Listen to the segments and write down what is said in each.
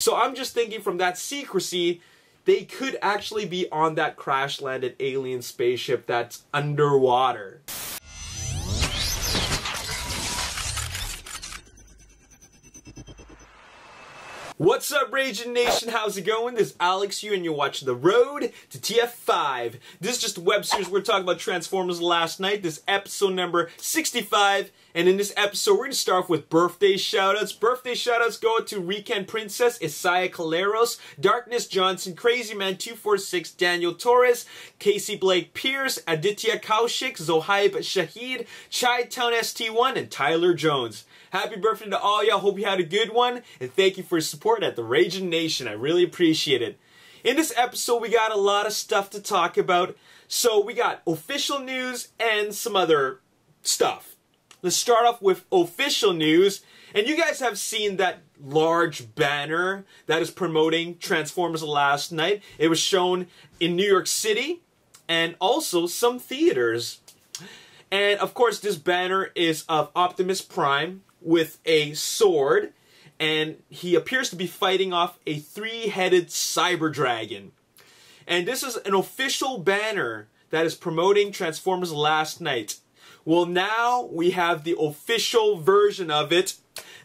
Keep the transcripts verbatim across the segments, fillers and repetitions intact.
So I'm just thinking from that secrecy, they could actually be on that crash-landed alien spaceship that's underwater. What's up, Ragin Nation? How's it going? This is Alex Yu, and you're watching The Road to T F five. This is just a web series. We're talking about Transformers: The Last Knight. This is episode number sixty-five. And in this episode, we're going to start off with birthday shoutouts. Birthday shoutouts go to Weekend Princess, Isaiah Caleros, Darkness Johnson, Crazy Man two four six, Daniel Torres, Casey Blake Pierce, Aditya Kaushik, Zohaib Shahid, Chi-Town S T one, and Tyler Jones. Happy birthday to all y'all. Hope you had a good one. And thank you for your support at the Ragin Nation. I really appreciate it. In this episode, we got a lot of stuff to talk about. So we got official news and some other stuff. Let's start off with official news. And you guys have seen that large banner that is promoting Transformers: The Last Knight. It was shown in New York City and also some theaters. And of course, this banner is of Optimus Prime with a sword, and he appears to be fighting off a three-headed cyber dragon. And this is an official banner that is promoting Transformers: The Last Knight. Well, now we have the official version of it.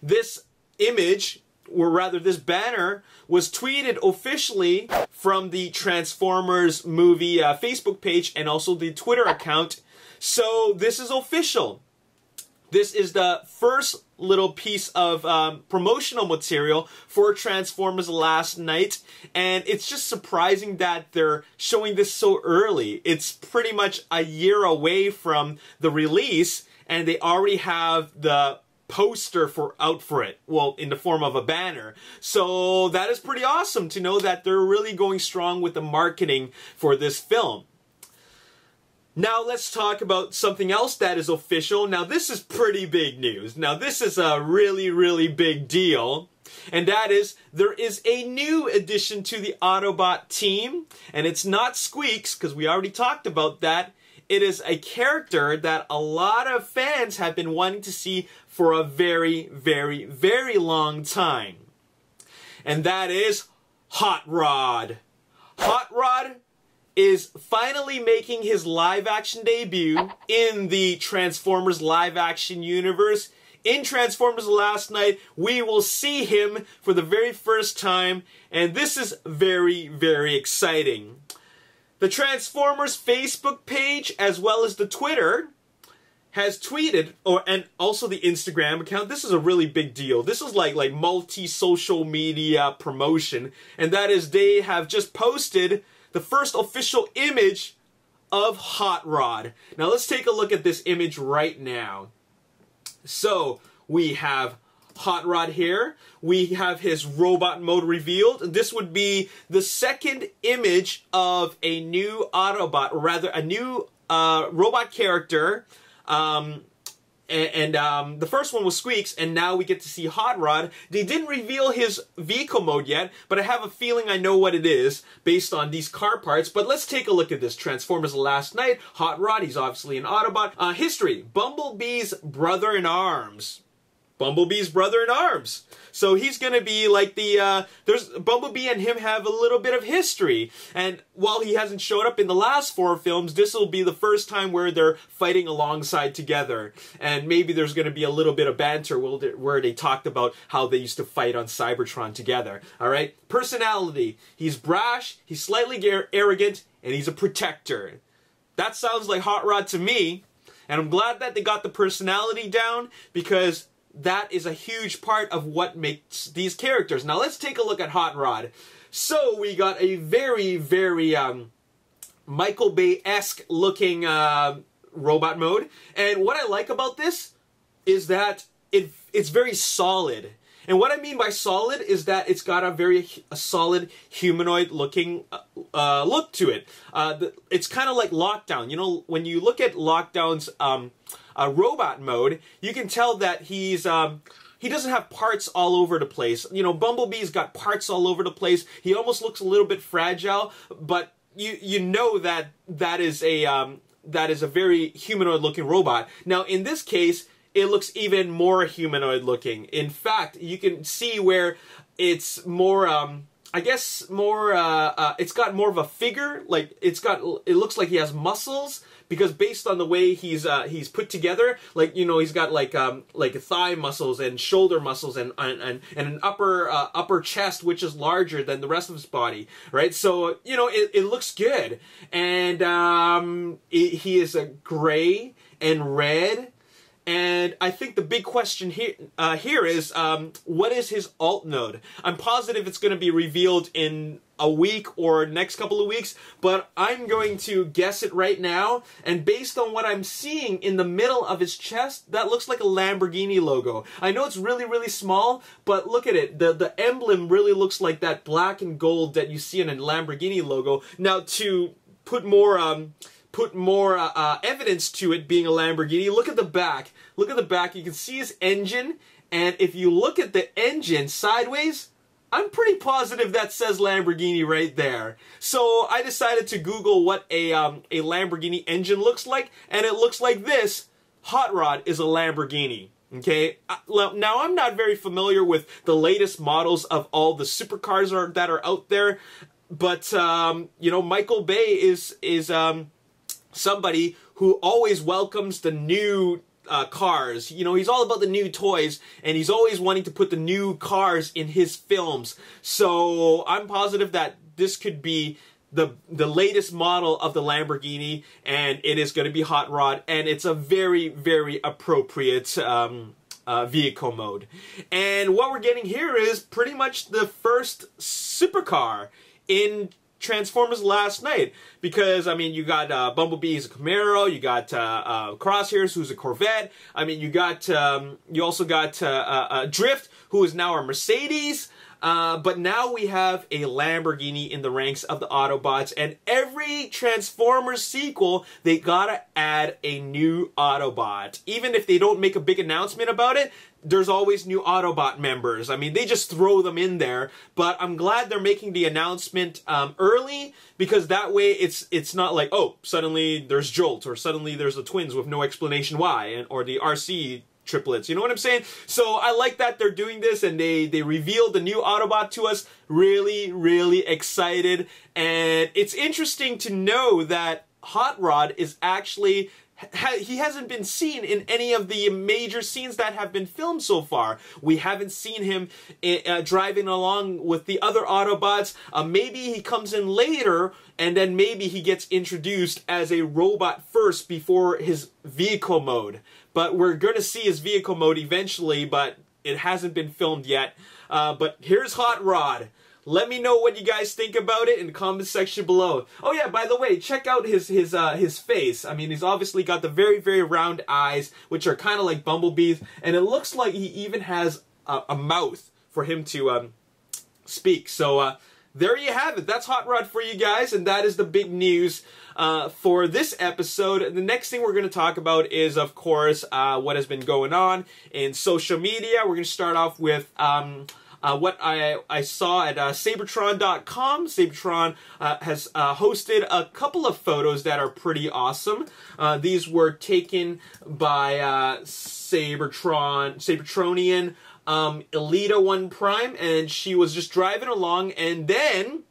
This image, or rather this banner, was tweeted officially from the Transformers movie uh, Facebook page and also the Twitter account. So this is official. This is the first little piece of um, promotional material for Transformers: The Last Knight. And it's just surprising that they're showing this so early. It's pretty much a year away from the release, and they already have the poster for out for it. Well, in the form of a banner. So that is pretty awesome to know that they're really going strong with the marketing for this film. Now let's talk about something else that is official. Now this is pretty big news. Now this is a really, really big deal. And that is, there is a new addition to the Autobot team. And it's not Squeaks, because we already talked about that. It is a character that a lot of fans have been wanting to see for a very, very, very long time. And that is Hot Rod. Hot Rod is finally making his live-action debut in the Transformers live-action universe. In Transformers: The Last Knight, we will see him for the very first time, and this is very, very exciting. The Transformers Facebook page, as well as the Twitter, has tweeted, or and also the Instagram account. This is a really big deal. This is like, like multi-social media promotion, and that is they have just posted the first official image of Hot Rod. Now let's take a look at this image right now. So we have Hot Rod here. We have his robot mode revealed. This would be the second image of a new Autobot, or rather a new uh, robot character. Um, and and um, the first one was Squeaks, and now we get to see Hot Rod. They didn't reveal his vehicle mode yet, but I have a feeling I know what it is based on these car parts. But let's take a look at this. Transformers: The Last Knight, Hot Rod, he's obviously an Autobot. Uh, history, Bumblebee's brother-in-arms. Bumblebee's brother-in-arms. So he's going to be like the, uh, there's, Bumblebee and him have a little bit of history. And while he hasn't showed up in the last four films, this will be the first time where they're fighting alongside together. And maybe there's going to be a little bit of banter where they talked about how they used to fight on Cybertron together. All right? Personality. He's brash, he's slightly arrogant, and he's a protector. That sounds like Hot Rod to me. And I'm glad that they got the personality down, because that is a huge part of what makes these characters. Now let's take a look at Hot Rod. So we got a very, very um, Michael Bay-esque looking uh, robot mode. And what I like about this is that it, it's very solid. And what I mean by solid is that it's got a very a solid humanoid looking uh, look to it. Uh, the, it's kind of like Lockdown. You know, when you look at Lockdown's um, uh, robot mode, you can tell that he's um, he doesn't have parts all over the place. You know, Bumblebee's got parts all over the place. He almost looks a little bit fragile, but you you know that that is a um, that is a very humanoid looking robot. Now in this case, it looks even more humanoid looking. In fact, you can see where it's more, um, I guess, more, uh, uh, it's got more of a figure, like, it's got, it looks like he has muscles, because based on the way he's, uh, he's put together, like, you know, he's got, like, um, like, thigh muscles, and shoulder muscles, and, and, and, and an upper, uh, upper chest, which is larger than the rest of his body, right? So, you know, it, it looks good, and, um, it, he is a gray and red. And I think the big question here uh, here is, um, what is his alt node? I'm positive it's going to be revealed in a week or next couple of weeks, but I'm going to guess it right now. And based on what I'm seeing in the middle of his chest, that looks like a Lamborghini logo. I know it's really, really small, but look at it. The, the emblem really looks like that black and gold that you see in a Lamborghini logo. Now, to put more... Um, put more uh, uh, evidence to it being a Lamborghini, look at the back. Look at the back. You can see his engine, and if you look at the engine sideways, I'm pretty positive that says Lamborghini right there. So I decided to Google what a, um, a Lamborghini engine looks like, and it looks like this. Hot Rod is a Lamborghini. Okay, now I'm not very familiar with the latest models of all the supercars are, that are out there, but, um, you know, Michael Bay is... is um, somebody who always welcomes the new uh, cars. You know, he's all about the new toys, and he's always wanting to put the new cars in his films. So I'm positive that this could be the the latest model of the Lamborghini, and it is going to be Hot Rod, and it's a very, very appropriate um, uh, vehicle mode. And what we're getting here is pretty much the first supercar in Transformers Last Night, because I mean you got uh, Bumblebee is a Camaro, you got uh, uh, Crosshairs, who's a Corvette. I mean you got um, you also got uh, uh, uh, Drift, who is now a Mercedes. Uh, but now we have a Lamborghini in the ranks of the Autobots, and every Transformers sequel, they gotta add a new Autobot. Even if they don't make a big announcement about it, there's always new Autobot members. I mean, they just throw them in there, but I'm glad they're making the announcement um, early, because that way it's it's not like, oh, suddenly there's Jolt, or suddenly there's the twins with no explanation why, and or the R C triplets, you know what I'm saying? So I like that they're doing this, and they, they revealed the new Autobot to us. Really, really excited. And it's interesting to know that Hot Rod is actually... Ha he hasn't been seen in any of the major scenes that have been filmed so far. We haven't seen him uh, driving along with the other Autobots. Uh, maybe he comes in later, and then maybe he gets introduced as a robot first before his vehicle mode. But we're going to see his vehicle mode eventually, but it hasn't been filmed yet. Uh, but here's Hot Rod. Let me know what you guys think about it in the comments section below. Oh yeah, by the way, check out his his uh, his face. I mean, he's obviously got the very, very round eyes, which are kind of like Bumblebee's, and it looks like he even has a, a mouth for him to um, speak. So uh, there you have it. That's Hot Rod for you guys, and that is the big news uh, for this episode. And the next thing we're going to talk about is, of course, uh, what has been going on in social media. We're going to start off with... Um, Uh, what I, I saw at uh, Seibertron dot com. Seibertron uh, has uh, hosted a couple of photos that are pretty awesome. Uh, these were taken by uh, Seibertron, Seibertronian um, Elita One Prime, and she was just driving along, and then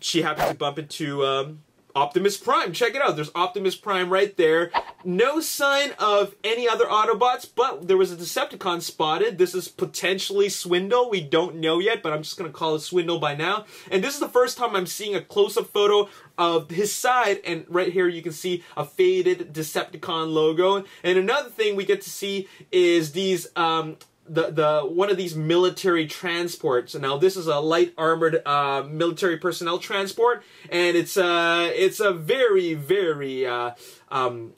she happened to bump into um, Optimus Prime. Check it out. There's Optimus Prime right there. No sign of any other Autobots, but there was a Decepticon spotted. This is potentially Swindle. We don't know yet, but I'm just going to call it Swindle by now. And this is the first time I'm seeing a close-up photo of his side, and right here you can see a faded Decepticon logo. And another thing we get to see is these... Um, The, the one of these military transports. Now this is a light armored uh, military personnel transport, and it's a it's a very very uh, um,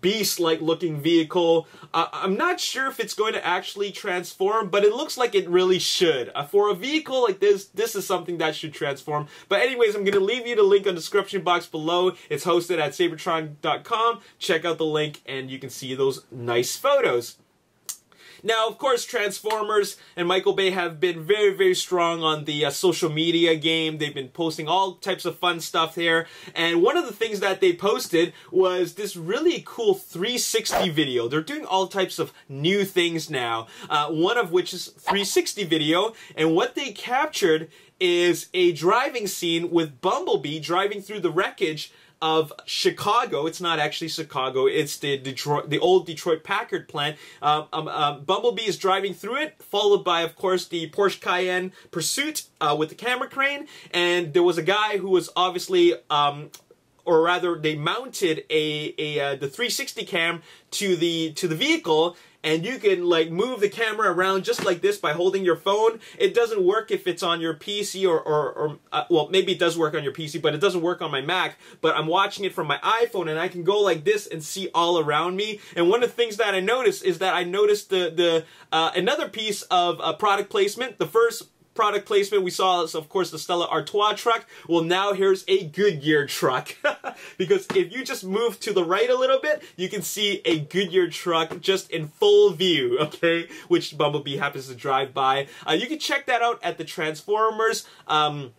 beast-like looking vehicle. Uh, I'm not sure if it's going to actually transform, but it looks like it really should. Uh, for a vehicle like this, this is something that should transform. But anyways, I'm going to leave you the link on the description box below. It's hosted at Seibertron dot com. Check out the link, and you can see those nice photos. Now, of course, Transformers and Michael Bay have been very, very strong on the uh, social media game. They've been posting all types of fun stuff here. And one of the things that they posted was this really cool three sixty video. They're doing all types of new things now, uh, one of which is three sixty video. And what they captured is a driving scene with Bumblebee driving through the wreckage of Chicago. It's not actually Chicago, it's the Detroit, the old Detroit Packard plant. Um, um, um, Bumblebee is driving through it, followed by, of course, the Porsche Cayenne Pursuit uh, with the camera crane. And there was a guy who was obviously, um, or rather, they mounted a, a uh, the three sixty cam to the to the vehicle. And you can like move the camera around just like this by holding your phone. It doesn't work if it's on your P C or, or, or uh, well, maybe it does work on your P C, but it doesn't work on my Mac. But I'm watching it from my iPhone, and I can go like this and see all around me. And one of the things that I noticed is that I noticed the, the uh, another piece of uh, product placement. The first product placement we saw is, of course, the Stella Artois truck. Well, now here's a Goodyear truck. Because if you just move to the right a little bit, you can see a Goodyear truck just in full view, okay? Which Bumblebee happens to drive by. Uh, you can check that out at the Transformers um,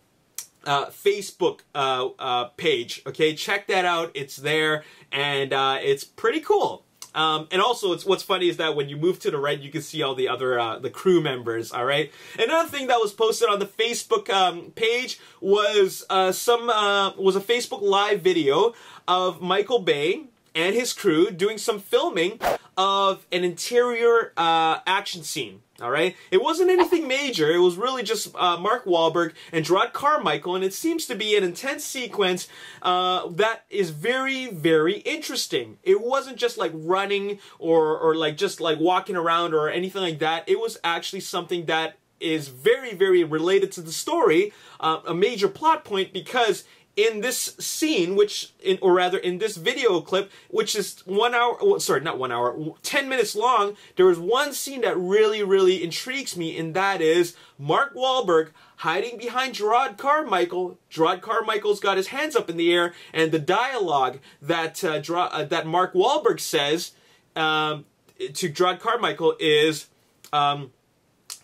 uh, Facebook uh, uh, page, okay? Check that out. It's there, and uh, it's pretty cool. Um, and also, it's, what's funny is that when you move to the right, you can see all the other uh, the crew members, all right? Another thing that was posted on the Facebook um, page was uh, some uh, was a Facebook Live video of Michael Bay and his crew doing some filming of an interior uh, action scene, all right? It wasn't anything major. It was really just uh, Mark Wahlberg and Jerrod Carmichael, and it seems to be an intense sequence uh, that is very, very interesting. It wasn't just like running or, or like just like walking around or anything like that. It was actually something that is very, very related to the story, uh, a major plot point, because in this scene, which, in, or rather in this video clip, which is one hour, sorry, not one hour, ten minutes long, there is one scene that really, really intrigues me, and that is Mark Wahlberg hiding behind Jerrod Carmichael. Jerrod Carmichael's got his hands up in the air, and the dialogue that uh, Dra uh, that Mark Wahlberg says um, to Jerrod Carmichael is, um,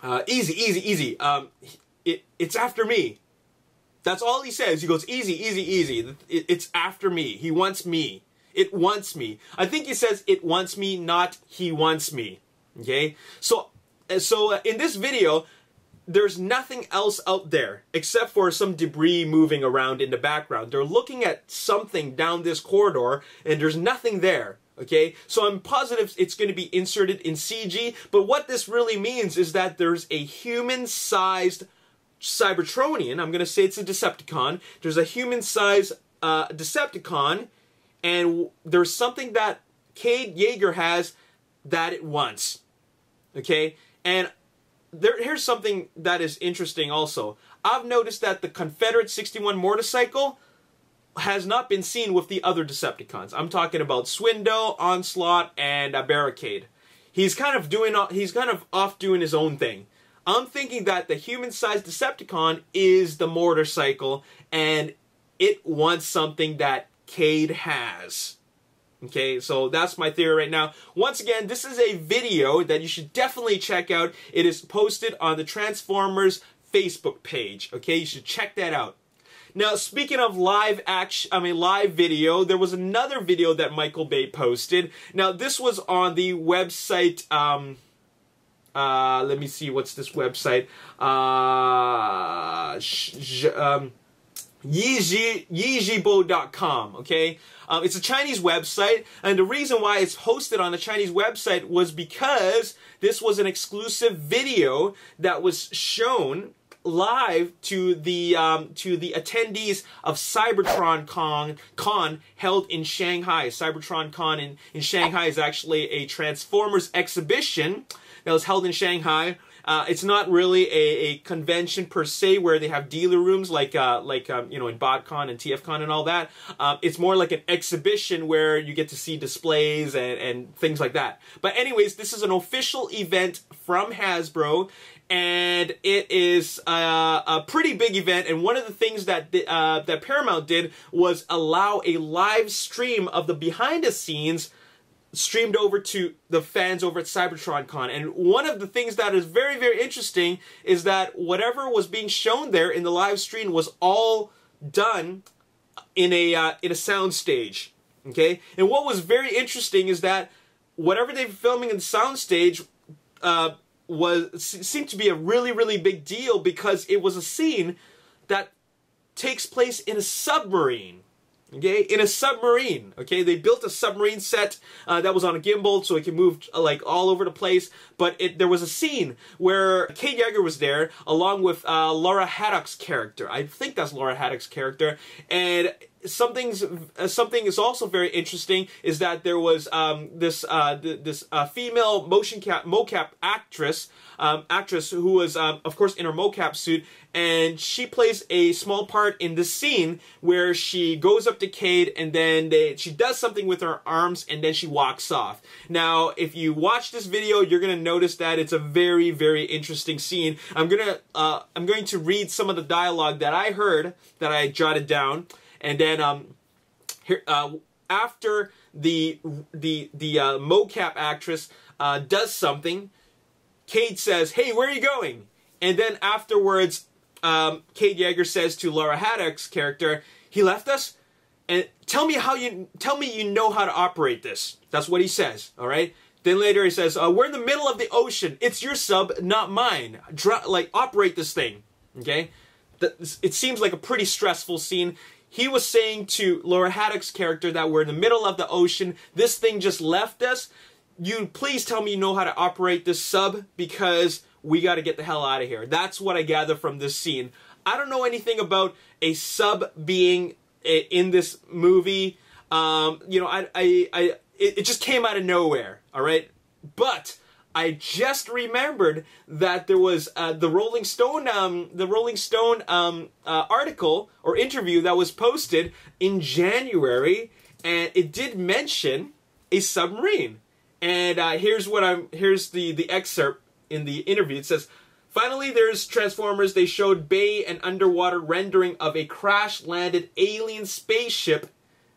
uh, easy, easy, easy, um, it, it's after me. That's all he says. He goes, easy, easy, easy. It's after me. He wants me. It wants me. I think he says, it wants me, not he wants me. Okay? So, so in this video, there's nothing else out there except for some debris moving around in the background. They're looking at something down this corridor, and there's nothing there. Okay, so I'm positive it's going to be inserted in C G, but what this really means is that there's a human-sized Cybertronian, I'm going to say it's a Decepticon, there's a human-sized uh, Decepticon, and there's something that Cade Yeager has that it wants, okay? And there, here's something that is interesting also. I've noticed that the Confederate sixty-one motorcycle has not been seen with the other Decepticons. I'm talking about Swindle, Onslaught, and a Barricade. He's kind of doing, he's kind of off doing his own thing. I'm thinking that the human-sized Decepticon is the motorcycle, and it wants something that Cade has. Okay, so that's my theory right now. Once again, this is a video that you should definitely check out. It is posted on the Transformers Facebook page. Okay, you should check that out. Now, speaking of live action, I mean live video, there was another video that Michael Bay posted. Now, this was on the website. Um, Uh, let me see, what's this website? Uh, um, Yizhibo dot com, okay? Uh, it's a Chinese website, and the reason why it's hosted on a Chinese website was because this was an exclusive video that was shown live to the um, to the attendees of CybertronCon Con held in Shanghai. CybertronCon in, in Shanghai is actually a Transformers exhibition that was held in Shanghai. Uh, it's not really a, a convention per se where they have dealer rooms like uh, like um, you know, in BotCon and TFCon and all that. Uh, it's more like an exhibition where you get to see displays and, and things like that. But anyways, this is an official event from Hasbro, and it is uh, a pretty big event. And one of the things that the, uh, that Paramount did was allow a live stream of the behind the scenes streamed over to the fans over at CybertronCon. And one of the things that is very, very interesting is that whatever was being shown there in the live stream was all done in a uh, in a sound stage. Okay? And what was very interesting is that whatever they were filming in the sound stage uh, was seemed to be a really, really big deal, because it was a scene that takes place in a submarine. Okay, in a submarine. Okay, they built a submarine set uh, that was on a gimbal, so it can move uh, like all over the place. But it, there was a scene where Cade Yeager was there, along with uh, Laura Haddock's character. I think that's Laura Haddock's character. And something's uh, something is also very interesting is that there was um, this uh, th this uh, female motion cap mocap actress um, actress who was um, of course in her mocap suit, and she plays a small part in this scene where she goes up to Cade, and then they, she does something with her arms, and then she walks off. Now, if you watch this video, you're gonna notice that it's a very, very interesting scene. I'm gonna uh, I'm going to read some of the dialogue that I heard that I jotted down. And then um, here, uh, after the the the uh, mocap actress uh, does something, Cade says, "Hey, where are you going?" And then afterwards, um, Cade Yeager says to Laura Haddock's character, "He left us, and tell me how you tell me you know how to operate this." That's what he says. All right. Then later he says, uh, "We're in the middle of the ocean. It's your sub, not mine. Dro like operate this thing." Okay. The, it seems like a pretty stressful scene. He was saying to Laura Haddock's character that we're in the middle of the ocean. This thing just left us. You please tell me you know how to operate this sub, because we got to get the hell out of here. That's what I gather from this scene. I don't know anything about a sub being in this movie. Um, you know, I, I, I, it just came out of nowhere. All right, but I just remembered that there was uh, the Rolling Stone, um, the Rolling Stone um, uh, article or interview that was posted in January, and it did mention a submarine. And uh, here's what I'm. Here's the the excerpt in the interview. It says, "Finally, there's Transformers. They showed Bay an underwater rendering of a crash-landed alien spaceship,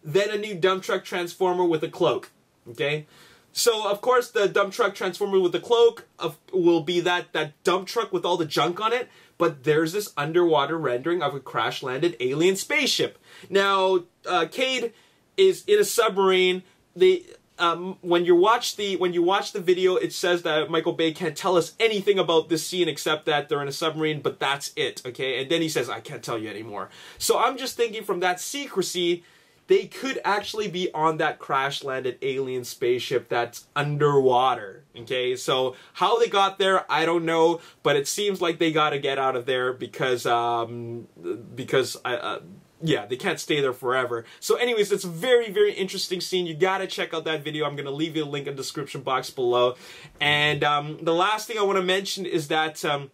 then a new dump truck transformer with a cloak." Okay. So, of course, the dump truck transformer with the cloak of, will be that, that dump truck with all the junk on it. But there's this underwater rendering of a crash-landed alien spaceship. Now, uh, Cade is in a submarine. They, um, when you watch the when you watch the video, it says that Michael Bay can't tell us anything about this scene except that they're in a submarine. But that's it, okay? And then he says, "I can't tell you anymore." So I'm just thinking, from that secrecy, they could actually be on that crash-landed alien spaceship that's underwater, okay? So how they got there, I don't know, but it seems like they got to get out of there because, um, because I, uh, yeah, they can't stay there forever. So anyways, it's a very, very interesting scene. You got to check out that video. I'm going to leave you a link in the description box below. And um, the last thing I want to mention is that um,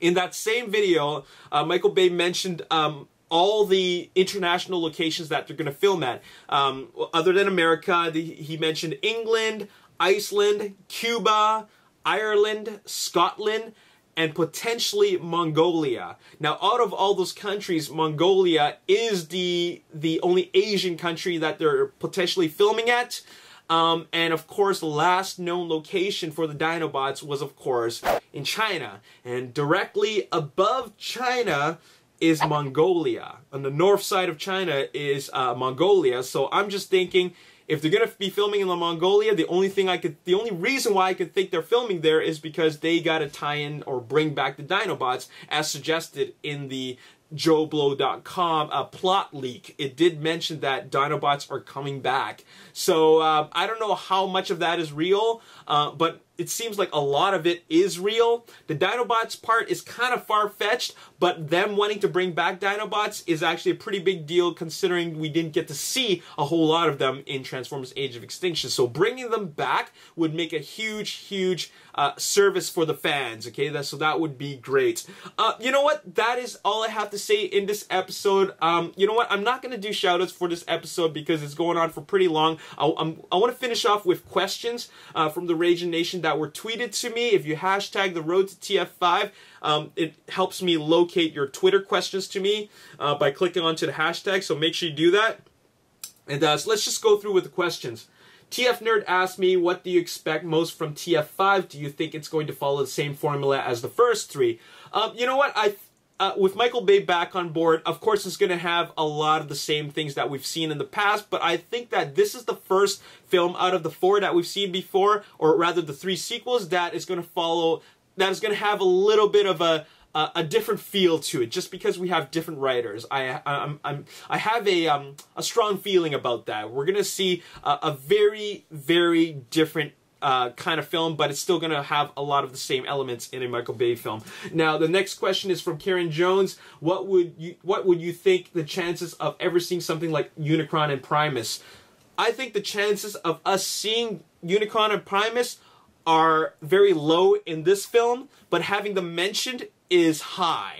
in that same video, uh, Michael Bay mentioned... Um, all the international locations that they're going to film at. Um, other than America, the, he mentioned England, Iceland, Cuba, Ireland, Scotland, and potentially Mongolia. Now, out of all those countries, Mongolia is the, the only Asian country that they're potentially filming at. Um, and of course, the last known location for the Dinobots was, of course, in China. And directly above China is Mongolia. On the north side of China is uh, Mongolia. So I'm just thinking, if they're going to be filming in Mongolia, the only thing I could, the only reason why I could think they're filming there is because they got to tie in or bring back the Dinobots, as suggested in the Joe Blow dot com uh, plot leak. It did mention that Dinobots are coming back. So uh, I don't know how much of that is real, uh, but it seems like a lot of it is real. The Dinobots part is kind of far-fetched, but them wanting to bring back Dinobots is actually a pretty big deal, considering we didn't get to see a whole lot of them in Transformers Age of Extinction. So bringing them back would make a huge, huge uh, service for the fans, okay? That, so that would be great. Uh, you know what? That is all I have to say in this episode. Um, you know what? I'm not going to do shout-outs for this episode because it's going on for pretty long. I, I'm, I want to finish off with questions uh, from the Ragin Nation that were tweeted to me. If you hashtag the road to T F five, um, it helps me locate your Twitter questions to me uh, by clicking onto the hashtag, so make sure you do that. And uh, so let's just go through with the questions. T F Nerd asked me, what do you expect most from T F five? Do you think it's going to follow the same formula as the first three? Um, you know what? I uh, with Michael Bay back on board, of course it's going to have a lot of the same things that we've seen in the past, but I think that this is the first film out of the four that we've seen before, or rather the three sequels, that is going to follow, that is going to have a little bit of a Uh, a different feel to it, just because we have different writers. I I'm, I'm I have a um a strong feeling about that. We're gonna see uh, a very very different uh, kind of film, but it's still gonna have a lot of the same elements in a Michael Bay film. Now the next question is from Karen Jones. What would you what would you think the chances of ever seeing something like Unicron and Primus? I think the chances of us seeing Unicron and Primus are very low in this film, but having them mentioned is high.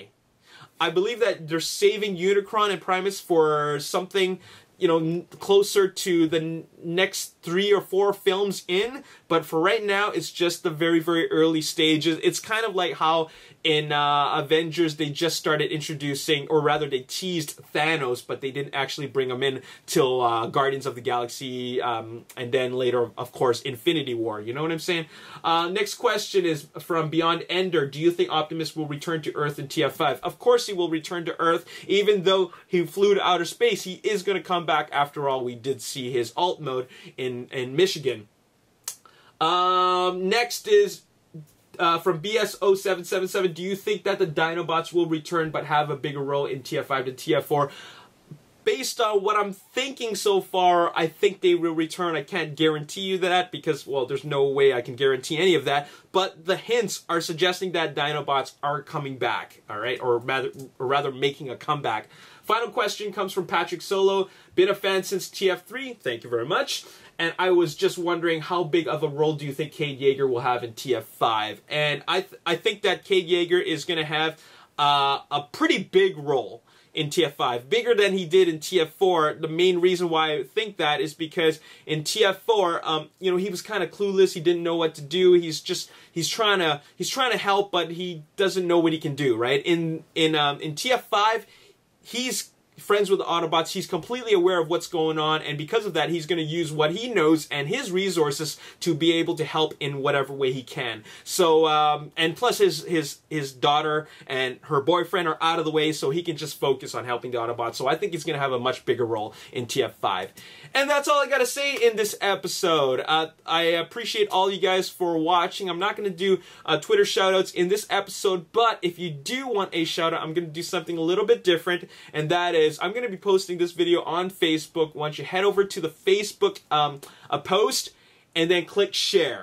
I believe that they're saving Unicron and Primus for something, you know, n closer to the n next three or four films in, but for right now, it's just the very, very early stages. It's kind of like how in uh, Avengers, they just started introducing, or rather they teased Thanos, but they didn't actually bring him in till uh, Guardians of the Galaxy, um, and then later, of course, Infinity War. You know what I'm saying? Uh, next question is from Beyond Ender. Do you think Optimus will return to Earth in T F five? Of course he will return to Earth. Even though he flew to outer space, he is going to come back. After all, we did see his alt mode in, in Michigan. Um, next is uh, from B S zero seven seven seven. Do you think that the Dinobots will return but have a bigger role in T F five than T F four? Based on what I'm thinking so far, I think they will return. I can't guarantee you that because, well, there's no way I can guarantee any of that. But the hints are suggesting that Dinobots are coming back, all right? Or rather, or rather making a comeback. Final question comes from Patrick Solo. Been a fan since T F three. Thank you very much. And I was just wondering, how big of a role do you think Cade Yeager will have in T F five? And I, th I think that Cade Yeager is going to have uh, a pretty big role in T F five, bigger than he did in T F four. The main reason why I think that is because in T F four, um, you know, he was kind of clueless. He didn't know what to do. He's just he's trying to he's trying to help, but he doesn't know what he can do. Right in in um, in T F five, he's friends with the Autobots. He's completely aware of what's going on, and because of that, he's going to use what he knows and his resources to be able to help in whatever way he can. So, um, and plus his his his daughter and her boyfriend are out of the way, so he can just focus on helping the Autobots. So I think he's going to have a much bigger role in T F five. And that's all I got to say in this episode. Uh, I appreciate all you guys for watching. I'm not going to do uh, Twitter shoutouts in this episode, but if you do want a shoutout, I'm going to do something a little bit different, and that is, I'm going to be posting this video on Facebook. Once you head over to the Facebook um, a post and then click share.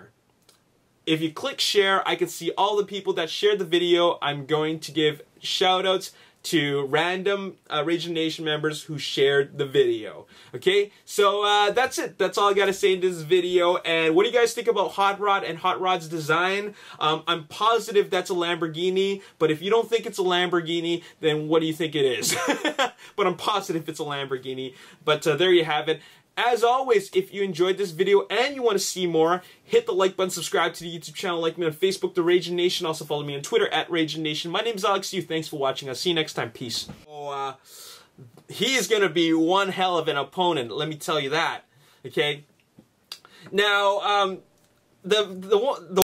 If you click share, I can see all the people that shared the video. I'm going to give shout outs to random uh, Ragin Nation members who shared the video. Okay, so uh, that's it. That's all I gotta say in this video. And what do you guys think about Hot Rod and Hot Rod's design? Um, I'm positive that's a Lamborghini, but if you don't think it's a Lamborghini, then what do you think it is? But I'm positive it's a Lamborghini. But uh, there you have it. As always, if you enjoyed this video and you want to see more, hit the like button, subscribe to the YouTube channel, like me on Facebook, The Ragin Nation. Also follow me on Twitter, at Ragin Nation. My name is Alex Yu. Thanks for watching. I'll see you next time. Peace. Oh, uh, he is going to be one hell of an opponent, let me tell you that. Okay? Now, um, the the one...